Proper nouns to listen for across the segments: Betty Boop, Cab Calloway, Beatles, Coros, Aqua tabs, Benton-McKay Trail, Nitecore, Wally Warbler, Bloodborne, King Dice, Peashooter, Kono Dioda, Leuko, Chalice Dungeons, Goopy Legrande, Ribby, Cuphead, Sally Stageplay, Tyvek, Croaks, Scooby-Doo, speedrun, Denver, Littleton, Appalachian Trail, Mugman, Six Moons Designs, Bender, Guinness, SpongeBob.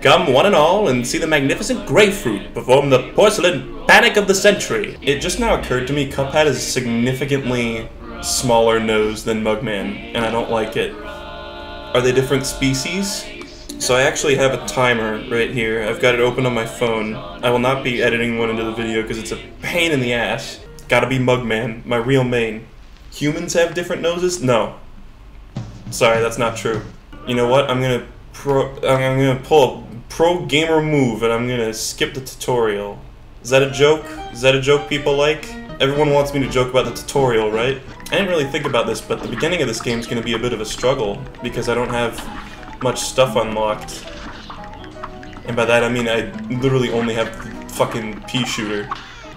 Come one and all and see the magnificent grapefruit perform the porcelain panic of the century. It just now occurred to me Cuphead has a significantly smaller nose than Mugman, and I don't like it. Are they different species? So I actually have a timer right here. I've got it open on my phone. I will not be editing one into the video because it's a pain in the ass. Gotta be Mugman, my real main. Humans have different noses? No. Sorry, that's not true. You know what? I'm gonna pull a pro gamer move and I'm gonna skip the tutorial. Is that a joke? Is that a joke people like? Everyone wants me to joke about the tutorial, right? I didn't really think about this, but the beginning of this game is gonna be a bit of a struggle because I don't have much stuff unlocked. And by that I mean I literally only have fucking Peashooter.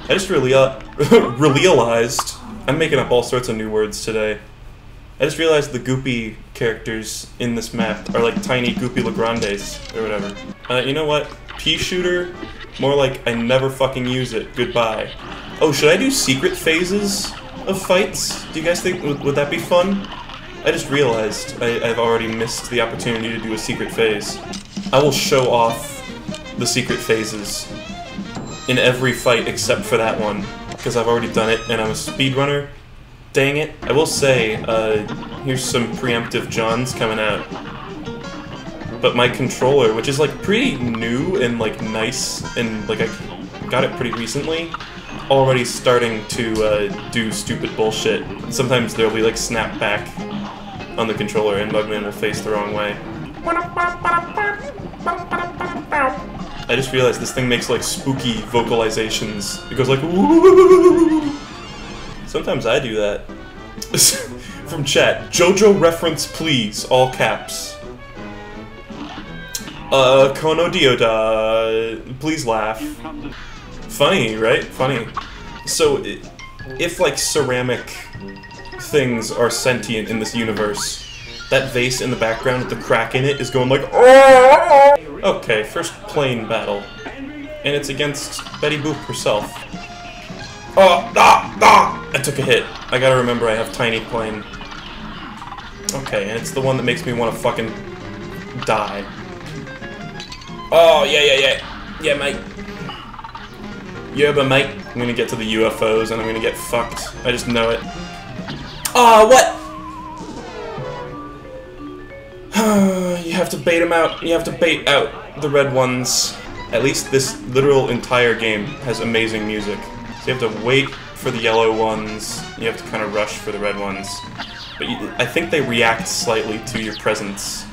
I just really realized I'm making up all sorts of new words today. I just realized the Goopy characters in this map are like tiny Goopy Legrandes, or whatever. You know what? Peashooter? More like, I never fucking use it. Goodbye. Oh, should I do secret phases of fights? Do you guys think, would that be fun? I just realized I've already missed the opportunity to do a secret phase. I will show off the secret phases in every fight except for that one, because I've already done it and I'm a speedrunner. Dang it. I will say, here's some preemptive Johns coming out. But my controller, which is, like, pretty new and, like, nice, and, like, I got it pretty recently, already starting to, do stupid bullshit. Sometimes there'll be, like, snap back on the controller and Mugman will face the wrong way. I just realized this thing makes, like, spooky vocalizations. It goes like, woo. Sometimes I do that. From chat, JoJo reference please, all caps. Kono Dioda, please laugh. Funny, right? Funny. So, if like ceramic things are sentient in this universe, that vase in the background with the crack in it is going like, oh! Okay, first plane battle. And it's against Betty Boop herself. Oh, ah, ah! I took a hit. I gotta remember I have tiny plane. Okay, and it's the one that makes me want to fucking die. Oh, yeah. Yeah, mate. Yeah, but mate. I'm gonna get to the UFOs and I'm gonna get fucked. I just know it. Oh, what? You have to bait them out. You have to bait out the red ones. At least this literal entire game has amazing music. So you have to wait for the yellow ones, you have to kind of rush for the red ones. But I think they react slightly to your presence.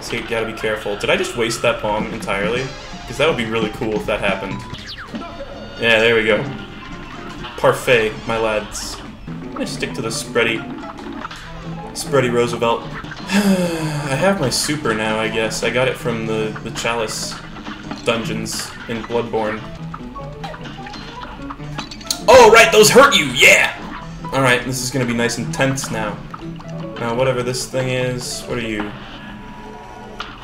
So you gotta be careful. Did I just waste that bomb entirely? Because that would be really cool if that happened. Yeah, there we go. Parfait, my lads. I'm gonna stick to the spready Roosevelt. I have my super now, I guess. I got it from the Chalice Dungeons in Bloodborne. Oh, right, those hurt you, yeah! Alright, this is gonna be nice and tense now. Now, whatever this thing is, what are you?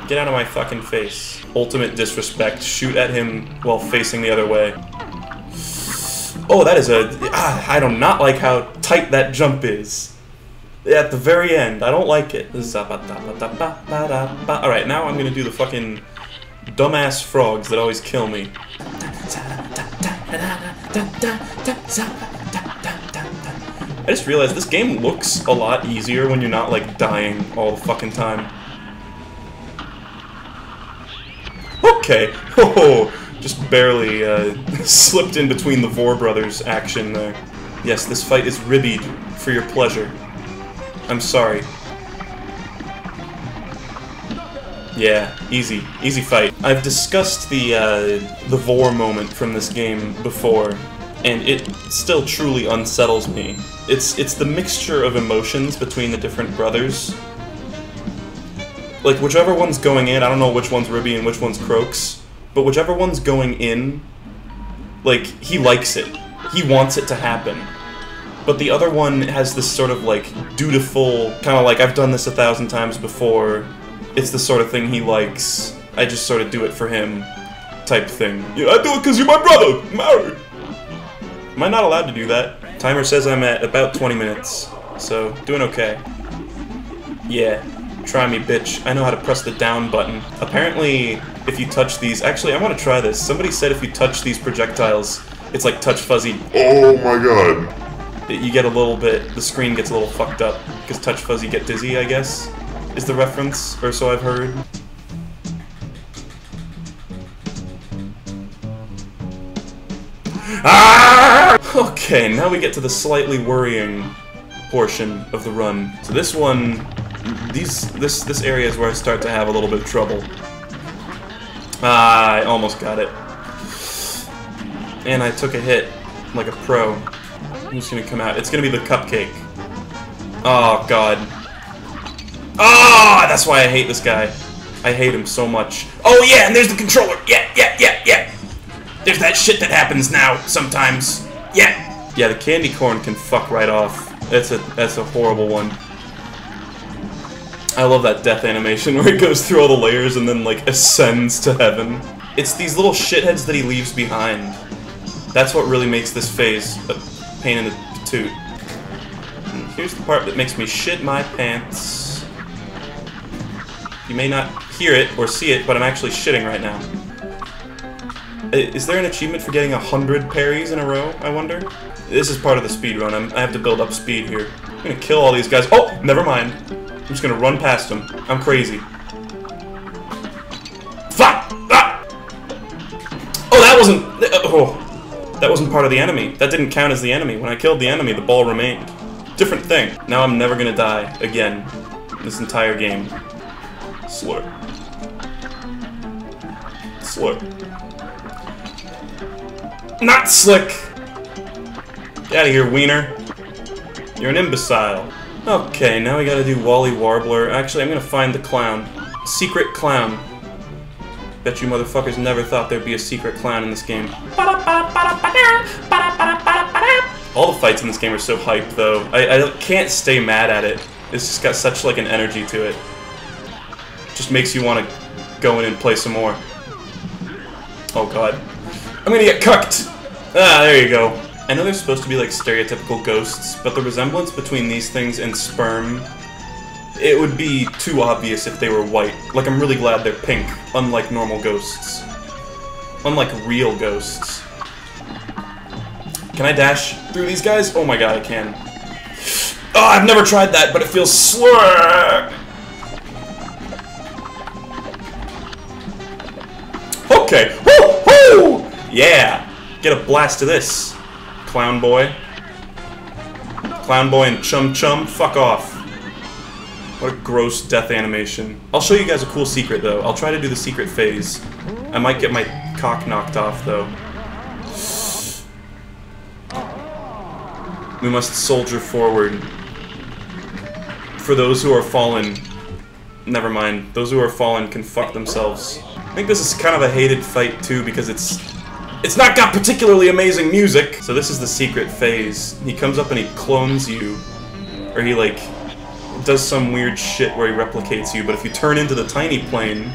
Get out of my fucking face. Ultimate disrespect, shoot at him while facing the other way. Oh, that is a... Ah, I do not like how tight that jump is. At the very end, I don't like it. Alright, now I'm gonna do the fucking dumbass frogs that always kill me. I just realized this game looks a lot easier when you're not, like, dying all the fucking time. Okay. Oh, just barely slipped in between the Vore Brothers action there. Yes, this fight is ribbied for your pleasure. I'm sorry. Yeah, easy fight. I've discussed the Vore moment from this game before, and it still truly unsettles me. It's the mixture of emotions between the different brothers. Like, whichever one's going in, I don't know which one's Ribby and which one's Croaks, but whichever one's going in, like, he likes it. He wants it to happen. But the other one has this sort of, like, dutiful, kind of like, I've done this 1,000 times before, it's the sort of thing he likes, I just sort of do it for him, type thing. Yeah, I do it because you're my brother! Married! Am I not allowed to do that? Timer says I'm at about 20 minutes, so doing okay. Yeah. Try me, bitch. I know how to press the down button. Apparently, if you touch these... Actually, I want to try this. Somebody said if you touch these projectiles, it's like Touch Fuzzy. Oh my god. You get a little bit... The screen gets a little fucked up. Because Touch Fuzzy get dizzy, I guess, is the reference. Or so I've heard. Ah! Okay, now we get to the slightly worrying portion of the run. So this one... This area is where I start to have a little bit of trouble. Ah, I almost got it. And I took a hit, like a pro. I'm just gonna come out. It's gonna be the cupcake. Oh, God. Ah, that's why I hate this guy. I hate him so much. Oh, yeah, and there's the controller. Yeah. There's that shit that happens now, sometimes. Yeah. Yeah, the candy corn can fuck right off. That's a horrible one. I love that death animation where it goes through all the layers and then, like, ascends to heaven. It's these little shitheads that he leaves behind. That's what really makes this phase a pain in the patoot. And here's the part that makes me shit my pants. You may not hear it or see it, but I'm actually shitting right now. Is there an achievement for getting 100 parries in a row, I wonder? This is part of the speedrun. I have to build up speed here. I'm gonna kill all these guys. Oh, never mind. I'm just gonna run past him. I'm crazy. Fuck! Ah! Oh, that wasn't... Oh, that wasn't part of the enemy. That didn't count as the enemy. When I killed the enemy, the ball remained. Different thing. Now I'm never gonna die again. This entire game. Slurp. Slurp. Not slick! Get out of here, wiener. You're an imbecile. Okay, now we gotta do Wally Warbler. Actually, I'm gonna find the clown. Secret clown. Bet you motherfuckers never thought there'd be a secret clown in this game. All the fights in this game are so hyped, though. I can't stay mad at it. It's just got such, like, an energy to it. Just makes you want to go in and play some more. Oh, God. I'm gonna get cucked! Ah, there you go. I know they're supposed to be like stereotypical ghosts, but the resemblance between these things and sperm, it would be too obvious if they were white. Like, I'm really glad they're pink, unlike normal ghosts. Unlike real ghosts. Can I dash through these guys? Oh my god, I can. Oh, I've never tried that, but it feels slurr. Okay. Woo-hoo! Yeah! Get a blast of this. Clown boy. Clown boy and chum chum, fuck off. What a gross death animation. I'll show you guys a cool secret though. I'll try to do the secret phase. I might get my cock knocked off though. We must soldier forward. For those who are fallen. Never mind. Those who are fallen can fuck themselves. I think this is kind of a hated fight too because it's not got particularly amazing music! So this is the secret phase. He comes up and he clones you. Or he, like, does some weird shit where he replicates you, but if you turn into the tiny plane,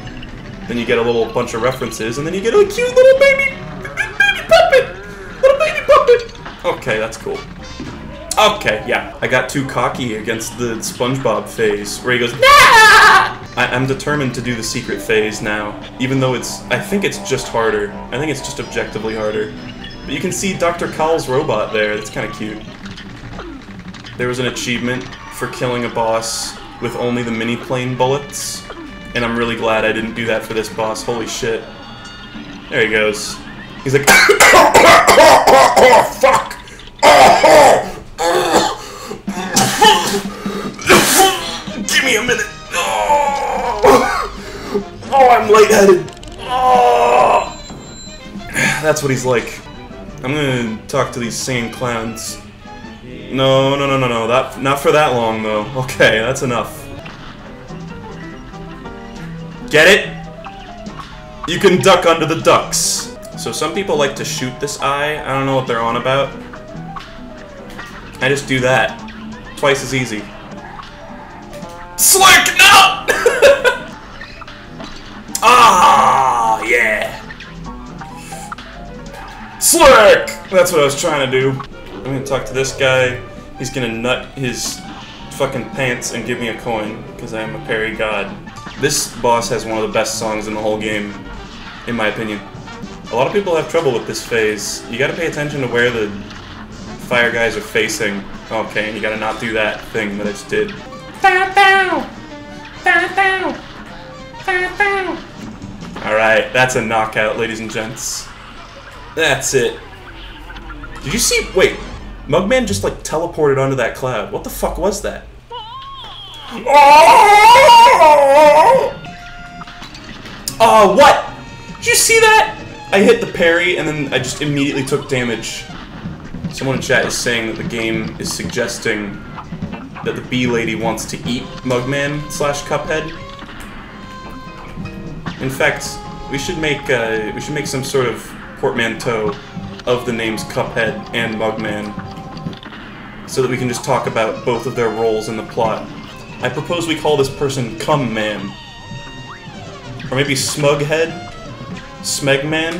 then you get a little bunch of references, and then you get a cute little baby puppet! Little baby puppet! Okay, that's cool. Okay, yeah. I got too cocky against the SpongeBob phase, where he goes, nah! I'm determined to do the secret phase now, even though it's... I think it's just harder. I think it's just objectively harder. But you can see Dr. Call's robot there. It's kind of cute. There was an achievement for killing a boss with only the mini-plane bullets, and I'm really glad I didn't do that for this boss. Holy shit. There he goes. He's like... Fuck! Give me a minute! Oh, I'm lightheaded. Oh. That's what he's like. I'm gonna talk to these singing clowns. No. That not for that long though. Okay, that's enough. Get it? You can duck under the ducks. So some people like to shoot this eye. I don't know what they're on about. I just do that. Twice as easy. Slurk, no! Ah, yeah! Slurk! That's what I was trying to do. I'm gonna talk to this guy. He's gonna nut his fucking pants and give me a coin, because I am a parry god. This boss has one of the best songs in the whole game, in my opinion. A lot of people have trouble with this phase. You gotta pay attention to where the fire guys are facing. Okay, and you gotta not do that thing that I just did. Alright, that's a knockout, ladies and gents. That's it. Did you see? Wait. Mugman just like teleported onto that cloud. What the fuck was that? Oh! What? Did you see that? I hit the parry and then I just immediately took damage. Someone in chat is saying that the game is suggesting that the bee lady wants to eat Mugman slash Cuphead. In fact, we should make some sort of portmanteau of the names Cuphead and Mugman, so that we can just talk about both of their roles in the plot. I propose we call this person Cum Man, or maybe Smughead, Smegman.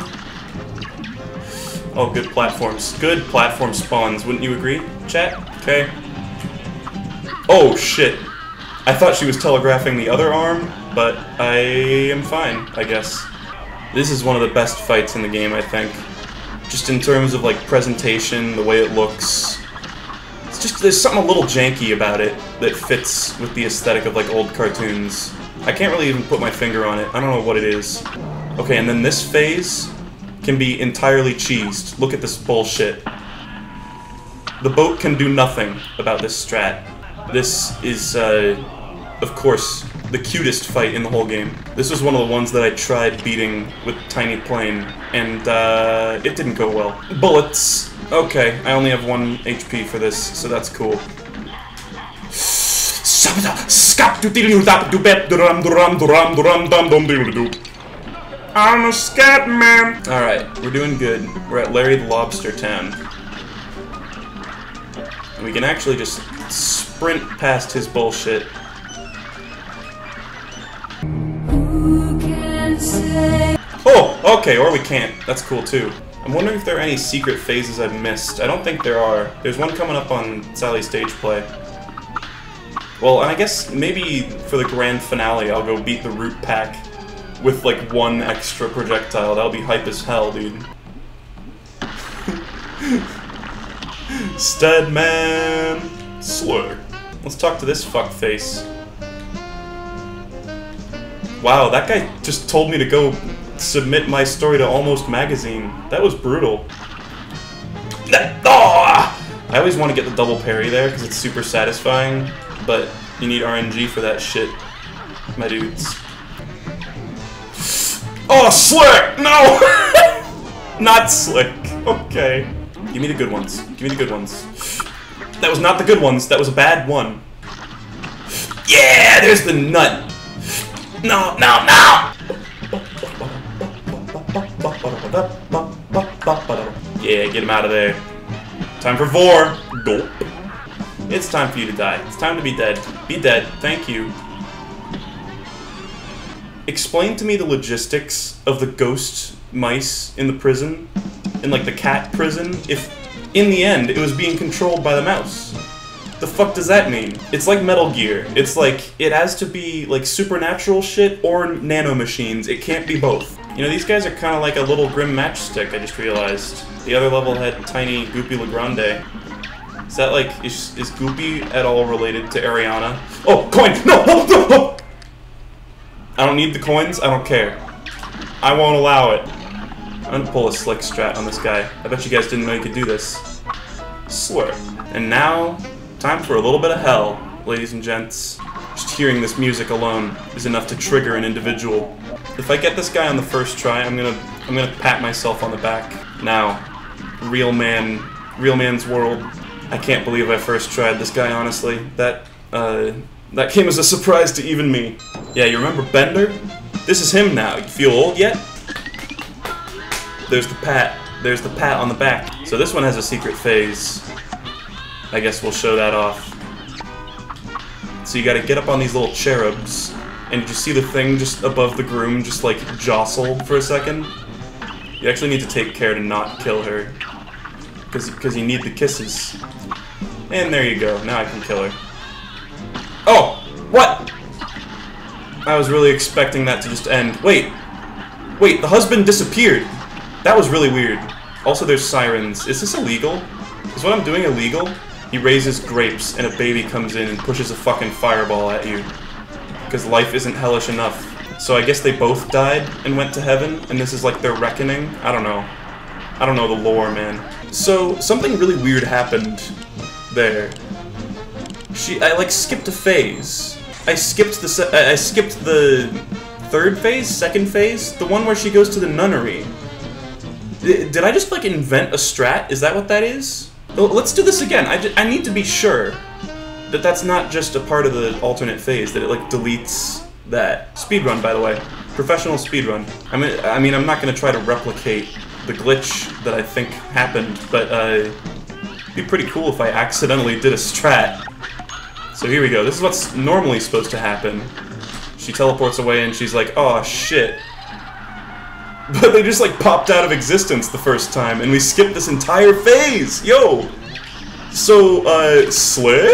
Oh, good platforms. Good platform spawns, wouldn't you agree, chat? Okay. Oh shit! I thought she was telegraphing the other arm, but I am fine, I guess. This is one of the best fights in the game, I think. Just in terms of like presentation, the way it looks. It's just, there's something a little janky about it that fits with the aesthetic of like old cartoons. I can't really even put my finger on it. I don't know what it is. Okay, and then this phase can be entirely cheesed. Look at this bullshit. The boat can do nothing about this strat. This is, of course, the cutest fight in the whole game. This was one of the ones that I tried beating with Tiny Plane, and it didn't go well. Bullets! Okay, I only have 1 HP for this, so that's cool. I'm a scat man! Alright, we're doing good. We're at Larry the Lobster Town. And we can actually just sprint past his bullshit. Oh, okay, or we can't. That's cool, too. I'm wondering if there are any secret phases I've missed. I don't think there are. There's one coming up on Sally's Stage Play. Well, and I guess maybe for the grand finale I'll go beat the Root Pack with, like, 1 extra projectile. That'll be hype as hell, dude. Steadman Slur. Let's talk to this fuckface. Wow, that guy just told me to go submit my story to Almost Magazine. That was brutal. I always want to get the double parry there because it's super satisfying, but you need RNG for that shit, my dudes. Oh, Slick! No! Not Slick. Okay. Give me the good ones. Give me the good ones. That was not the good ones. That was a bad one. Yeah! There's the nut! No, no, no! Yeah, get him out of there. Time for Vor! Gulp. It's time for you to die. It's time to be dead. Be dead. Thank you. Explain to me the logistics of the ghost mice in the prison, in like the cat prison, if in the end it was being controlled by the mouse. The fuck does that mean? It's like Metal Gear. It's like, it has to be like supernatural shit or nanomachines. It can't be both. You know, these guys are kind of like a little grim matchstick, I just realized. The other level had tiny Goopy Legrande. Is that like, is Goopy at all related to Ariana? Oh, coin! No! No! No! No! I don't need the coins, I don't care. I won't allow it. I'm gonna pull a slick strat on this guy. I bet you guys didn't know you could do this. Slur. And now, time for a little bit of hell, ladies and gents. Just hearing this music alone is enough to trigger an individual. If I get this guy on the first try, I'm gonna pat myself on the back. Now, real man's world. I can't believe I first tried this guy, honestly. That came as a surprise to even me. Yeah, you remember Bender? This is him now. You feel old yet? There's the pat. There's the pat on the back. So this one has a secret phase. I guess we'll show that off. So you gotta get up on these little cherubs, and you see the thing just above the groom just like jostle for a second? You actually need to take care to not kill her, because you need the kisses. And there you go, now I can kill her. What? I was really expecting that to just end. Wait. Wait, the husband disappeared. That was really weird. Also, there's sirens. Is this illegal? Is what I'm doing illegal? He raises grapes, and a baby comes in and pushes a fucking fireball at you. Because life isn't hellish enough. So I guess they both died and went to heaven, and this is like their reckoning? I don't know. I don't know the lore, man. So, something really weird happened there. I like skipped a phase. I skipped the third phase? Second phase? The one where she goes to the nunnery. Did I just like invent a strat? Is that what that is? Let's do this again. I need to be sure that that's not just a part of the alternate phase, that it like deletes that. Speedrun, by the way. Professional speedrun. I mean, I'm not gonna try to replicate the glitch that I think happened, but it'd be pretty cool if I accidentally did a strat. So here we go. This is what's normally supposed to happen. She teleports away and she's like, oh shit. But they just like popped out of existence the first time, and we skipped this entire phase! Yo! So, slick?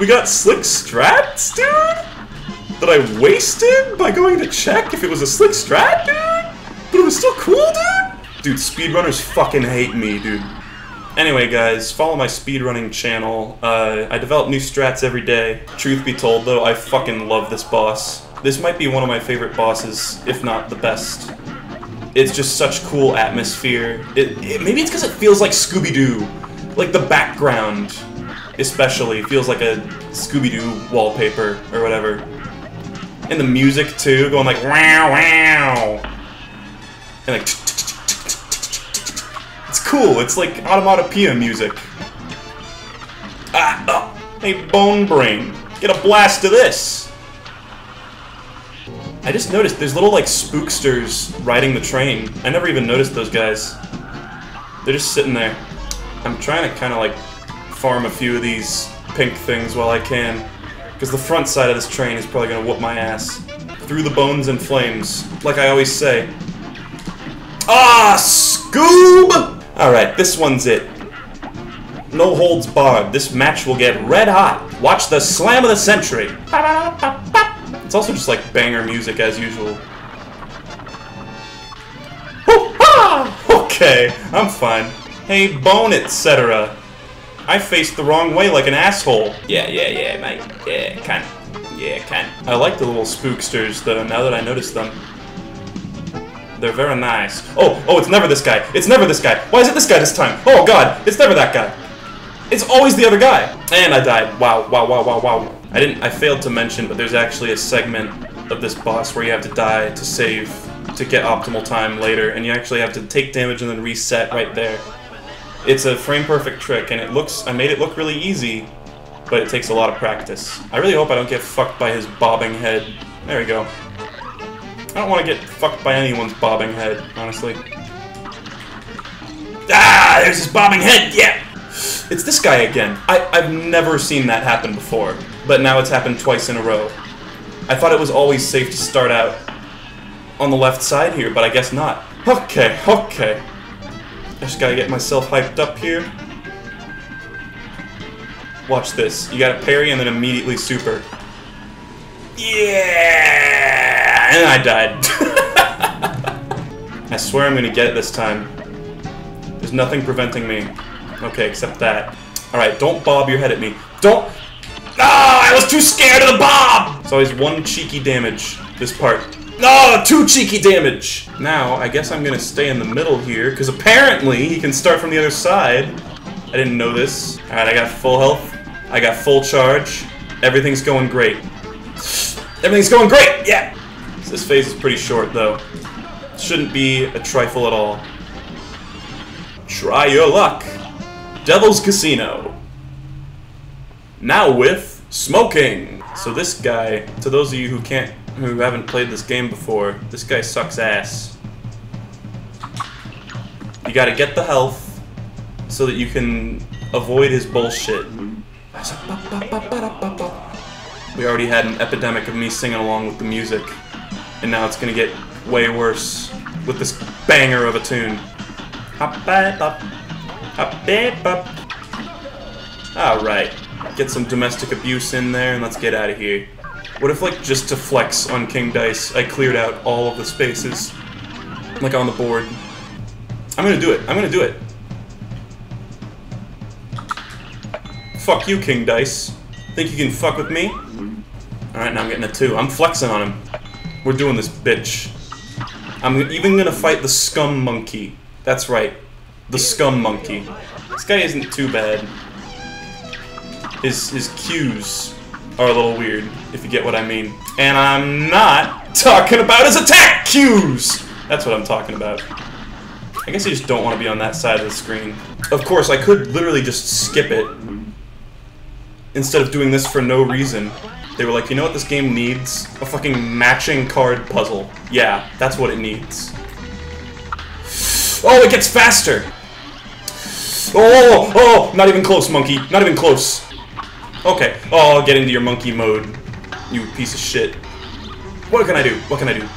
We got slick strats, dude? That I wasted by going to check if it was a slick strat, dude? But it was still cool, dude? Dude, speedrunners fucking hate me, dude. Anyway, guys, follow my speedrunning channel. I develop new strats every day. Truth be told, though, I fucking love this boss. This might be one of my favorite bosses, if not the best. It's just such cool atmosphere. Maybe it's because it feels like Scooby-Doo. Like, the background, especially, feels like a Scooby-Doo wallpaper or whatever. And the music, too, going like, wow, wow. And like... It's cool, it's like automatopoeia music. Ah, oh, hey, Bone Brain, get a blast of this! I just noticed there's little, like, spooksters riding the train. I never even noticed those guys. They're just sitting there. I'm trying to kind of, like, farm a few of these pink things while I can. Because the front side of this train is probably gonna whoop my ass. Through the bones and flames, like I always say. Ah, Scoob! Alright, this one's it. No holds barred. This match will get red hot. Watch the slam of the century. It's also just like banger music as usual. Okay, I'm fine. Hey, bone, etc. I faced the wrong way like an asshole. Yeah, mate. Yeah, cunt. Yeah, cunt. I like the little spooksters, though, now that I noticed them. They're very nice. Oh, it's never this guy. It's never this guy. Why is it this guy this time? Oh, God. It's never that guy. It's always the other guy. And I died. Wow. I failed to mention, but there's actually a segment of this boss where you have to die to save, to get optimal time later, and you actually have to take damage and then reset right there. It's a frame-perfect trick, and I made it look really easy, but it takes a lot of practice. I really hope I don't get fucked by his bobbing head. There we go. I don't want to get fucked by anyone's bobbing head, honestly. Ah, there's his bobbing head, yeah! It's this guy again. I've never seen that happen before, but now it's happened twice in a row. I thought it was always safe to start out on the left side here, but I guess not. Okay. I just gotta get myself hyped up here. Watch this. You gotta parry and then immediately super. Yeah! And I died. I swear I'm gonna get it this time. There's nothing preventing me. Okay, except that. Alright, don't bob your head at me. Don't! Ah! I was too scared of the bob! It's always one cheeky damage, this part. No, two cheeky damage! Now, I guess I'm gonna stay in the middle here, because apparently he can start from the other side. I didn't know this. Alright, I got full health. I got full charge. Everything's going great. Everything's going great! Yeah! This phase is pretty short, though. Shouldn't be a trifle at all. Try your luck! Devil's Casino! Now with smoking! So this guy, to those of you who haven't played this game before, this guy sucks ass. You gotta get the health so that you can avoid his bullshit. We already had an epidemic of me singing along with the music. And now it's gonna get way worse with this banger of a tune. Hop it up. Hop it up. Alright. Get some domestic abuse in there, and let's get out of here. What if, like, just to flex on King Dice, I cleared out all of the spaces, like, on the board? I'm gonna do it. I'm gonna do it. Fuck you, King Dice. Think you can fuck with me? Alright, now I'm getting a 2. I'm flexing on him. We're doing this, bitch. I'm even gonna fight the scum monkey. That's right. The scum monkey. This guy isn't too bad. His cues are a little weird, if you get what I mean. And I'm not talking about his attack cues! That's what I'm talking about. I guess I just don't want to be on that side of the screen. Of course, I could literally just skip it. Instead of doing this for no reason. They were like, you know what this game needs? A fucking matching card puzzle. Yeah, that's what it needs. Oh, it gets faster! Oh, oh, not even close, monkey. Not even close. Okay. Oh, get into your monkey mode, you piece of shit. What can I do? What can I do?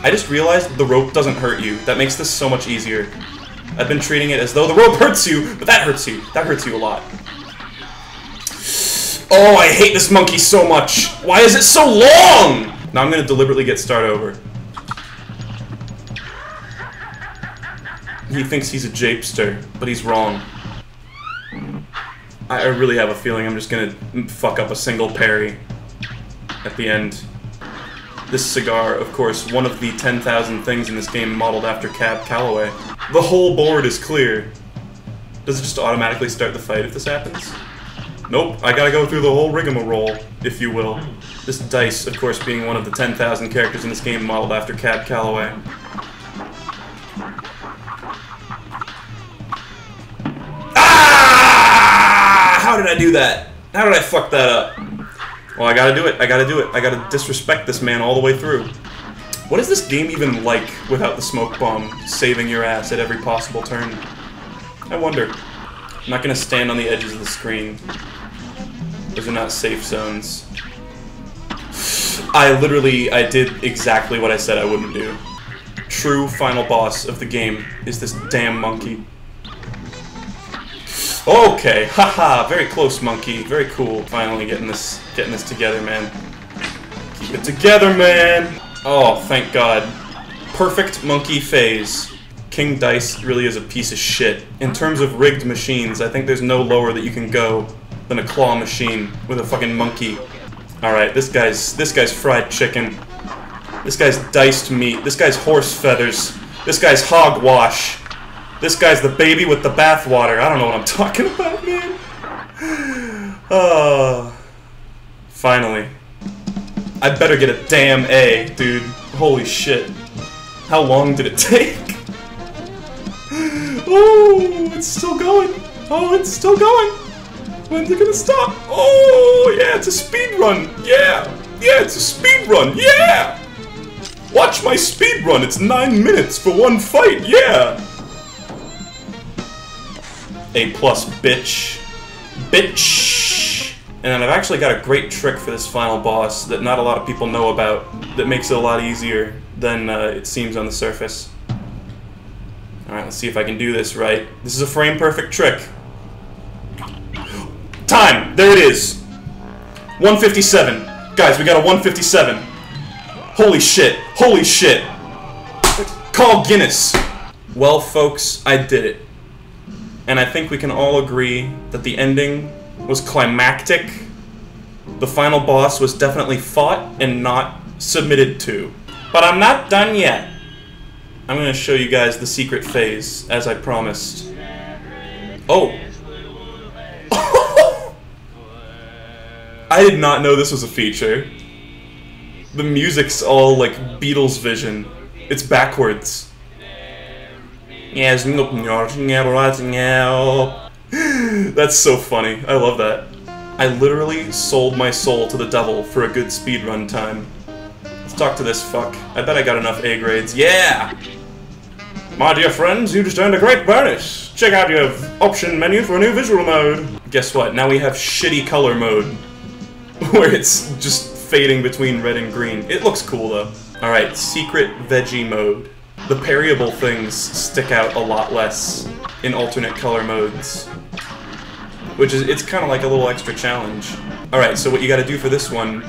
I just realized the rope doesn't hurt you. That makes this so much easier. I've been treating it as though the rope hurts you, but that hurts you. That hurts you a lot. Oh, I hate this monkey so much. Why is it so long? Now I'm gonna deliberately get start over. He thinks he's a japester, but he's wrong. I really have a feeling I'm just gonna fuck up a single parry at the end. This cigar, of course, one of the 10,000 things in this game modeled after Cab Calloway. The whole board is clear. Does it just automatically start the fight if this happens? Nope, I gotta go through the whole rigmarole, if you will. This dice, of course, being one of the 10,000 characters in this game modeled after Cab Calloway. How did I do that? How did I fuck that up? Well, I gotta do it. I gotta do it. I gotta disrespect this man all the way through. What is this game even like without the smoke bomb saving your ass at every possible turn? I wonder. I'm not gonna stand on the edges of the screen. Those are not safe zones. I did exactly what I said I wouldn't do. True final boss of the game is this damn monkey. Okay, haha, very close, monkey. Very cool. Finally getting this together, man. Keep it together, man! Oh, thank God. Perfect monkey phase. King Dice really is a piece of shit. In terms of rigged machines, I think there's no lower that you can go than a claw machine with a fucking monkey. Alright, this guy's fried chicken. This guy's diced meat. This guy's horse feathers. This guy's hogwash. This guy's the baby with the bathwater. I don't know what I'm talking about, man. Oh. Finally. I better get a damn A, dude. Holy shit. How long did it take? Oh, it's still going. Oh, it's still going. When's it gonna stop? Oh, yeah, it's a speed run. Yeah. Yeah, it's a speed run. Yeah. Watch my speed run. It's 9 minutes for one fight. Yeah. A plus, bitch. Bitch! And then I've actually got a great trick for this final boss that not a lot of people know about that makes it a lot easier than it seems on the surface. Alright, let's see if I can do this right. This is a frame-perfect trick. Time! There it is! 1:57. Guys, we got a 1:57. Holy shit. Holy shit. Call Guinness. Well, folks, I did it. And I think we can all agree that the ending was climactic. The final boss was definitely fought and not submitted to. But I'm not done yet. I'm going to show you guys the secret phase, as I promised. Oh! I did not know this was a feature. The music's all, like, Beatles vision. It's backwards. Yes, that's so funny. I love that. I literally sold my soul to the devil for a good speedrun time. Let's talk to this fuck. I bet I got enough A grades. Yeah! My dear friends, you just earned a great bonus. Check out your option menu for a new visual mode. Guess what? Now we have shitty color mode. Where it's just fading between red and green. It looks cool though. Alright, secret veggie mode. The parryable things stick out a lot less in alternate color modes. which is, it's kind of like a little extra challenge. Alright, so what you gotta do for this one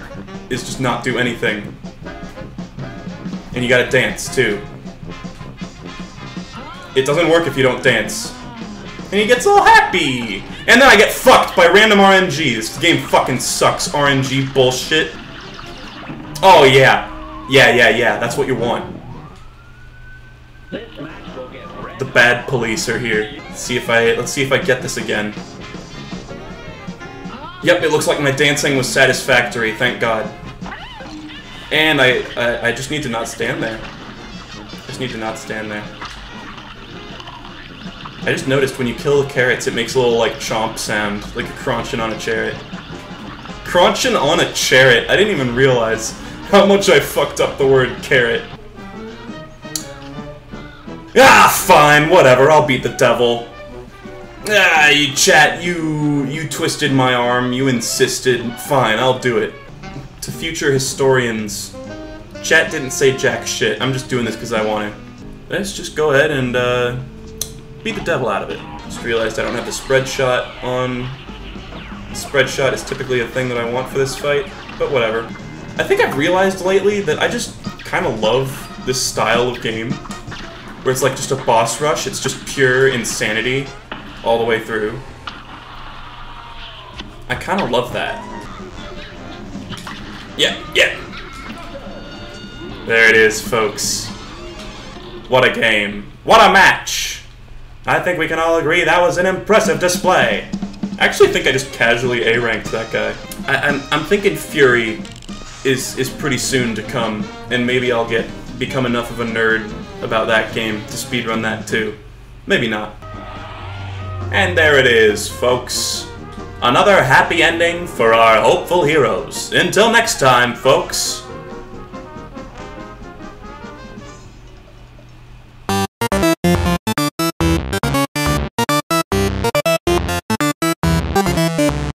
is just not do anything. And you gotta dance, too. It doesn't work if you don't dance. And he gets all happy! And then I get fucked by random RNG. This game fucking sucks. RNG bullshit. Oh, yeah. Yeah. That's what you want. The bad police are here. Let's see if I get this again. Yep, it looks like my dancing was satisfactory, thank God. And I just need to not stand there. I just noticed when you kill carrots, it makes a little, like, chomp sound. Like you're crunching on a carrot. Crunching on a carrot! I didn't even realize how much I fucked up the word carrot. Ah, fine, whatever, I'll beat the devil. Ah, you chat, you twisted my arm, you insisted. Fine, I'll do it. To future historians, chat didn't say jack shit. I'm just doing this because I want to. Let's just go ahead and, beat the devil out of it. Just realized I don't have the spread shot on. Spread shot is typically a thing that I want for this fight, but whatever. I think I've realized lately that I just kind of love this style of game, where it's like just a boss rush, it's just pure insanity all the way through. I kind of love that. Yeah. There it is, folks. What a game. What a match! I think we can all agree that was an impressive display. I actually think I just casually A-ranked that guy. I'm thinking Fury is pretty soon to come, and maybe I'll become enough of a nerd about that game to speedrun that too. Maybe not. And there it is, folks. Another happy ending for our hopeful heroes. Until next time, folks.